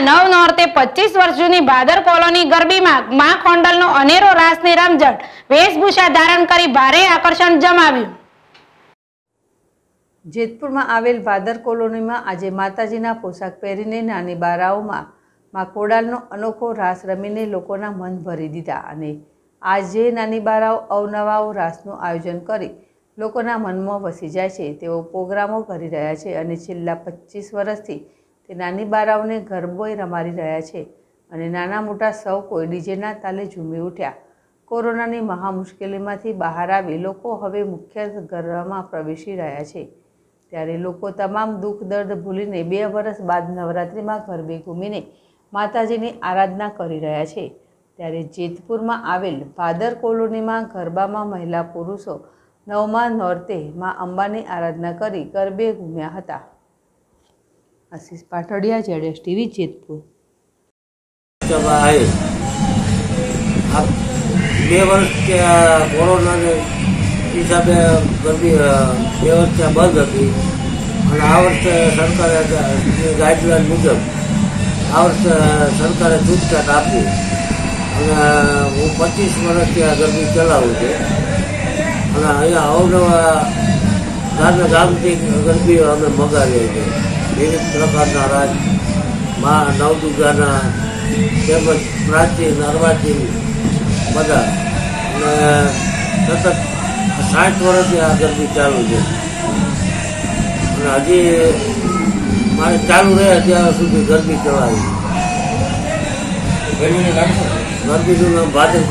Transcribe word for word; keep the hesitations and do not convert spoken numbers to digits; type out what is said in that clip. માં નવ નોરતે પચીસ વર્ષ જૂની ભાદર કોલોની ગરબીમાં માં ખોંડલનો અનેરો રાસની રમઝટ વેશભૂષા ધારણ કરી ભારે આકર્ષણ જમાવ્યું. જેતપુરમાં આવેલ ભાદર કોલોનીમાં આજે માતાજીના પોશાક પહેરીને નાની બારાઓમાં માં ખોંડલનો અનોખો રાસ રમીને લોકોના મન ભરી દીધા અને આજે નાની બારાઓ અવનવાઓ રાસનું આયોજન કરી લોકોના મનમાં વસી જાય છે. તેઓ પ્રોગ્રામો કરી રહ્યા છે અને છેલ્લા પચીસ વર્ષથી તે નાની બારાઓને ગરબોય રમાડી રહ્યા છે અને નાના મોટા સૌ કોઈ ડીજેના તાલે ઝૂમી ઉઠ્યા. કોરોનાની મહા મુશ્કેલીમાંથી બહાર આવી લોકો હવે મુખ્ય ગરબામાં પ્રવેશી રહ્યા છે, ત્યારે લોકો તમામ દુઃખ દર્દ ભૂલીને બે વર્ષ બાદ નવરાત્રિમાં ગરબે ઘૂમીને માતાજીની આરાધના કરી રહ્યા છે. ત્યારે જેતપુરમાં આવેલ ભાદર કોલોનીમાં ગરબામાં મહિલા પુરુષો નવમા નોરતે માં અંબાની આરાધના કરી ગરબે ઘૂમ્યા હતા. આશીષ પાટડિયા, જેડેશ ટીવી, જેતપુર. બે વર્ષ કોરોના હિસાબે ગરબી બે વર્ષ બંધ હતી અને આ વર્ષે સરકારે ગાઈડલાઈન મુજબ આ વર્ષે સરકારે છૂટછાટ આપી અને હું પચીસ વર્ષથી આ ગરબી ચલાવું છું અને અહીંયા અવનવા ગામના ગામથી ગરબીઓ અમે મગાવીએ છીએ. વિવિધ પ્રકારના રાજ મા નવદુર્ગાના તેમજ પ્રાચીન અર્વાચીન બધા અને સતત સાઠ વર્ષથી આ ગરબી ચાલુ છે અને હજી મારે ચાલુ રહે ત્યાં સુધી ગરબી ચલાવી. ગરબીનું નામ ભાદર.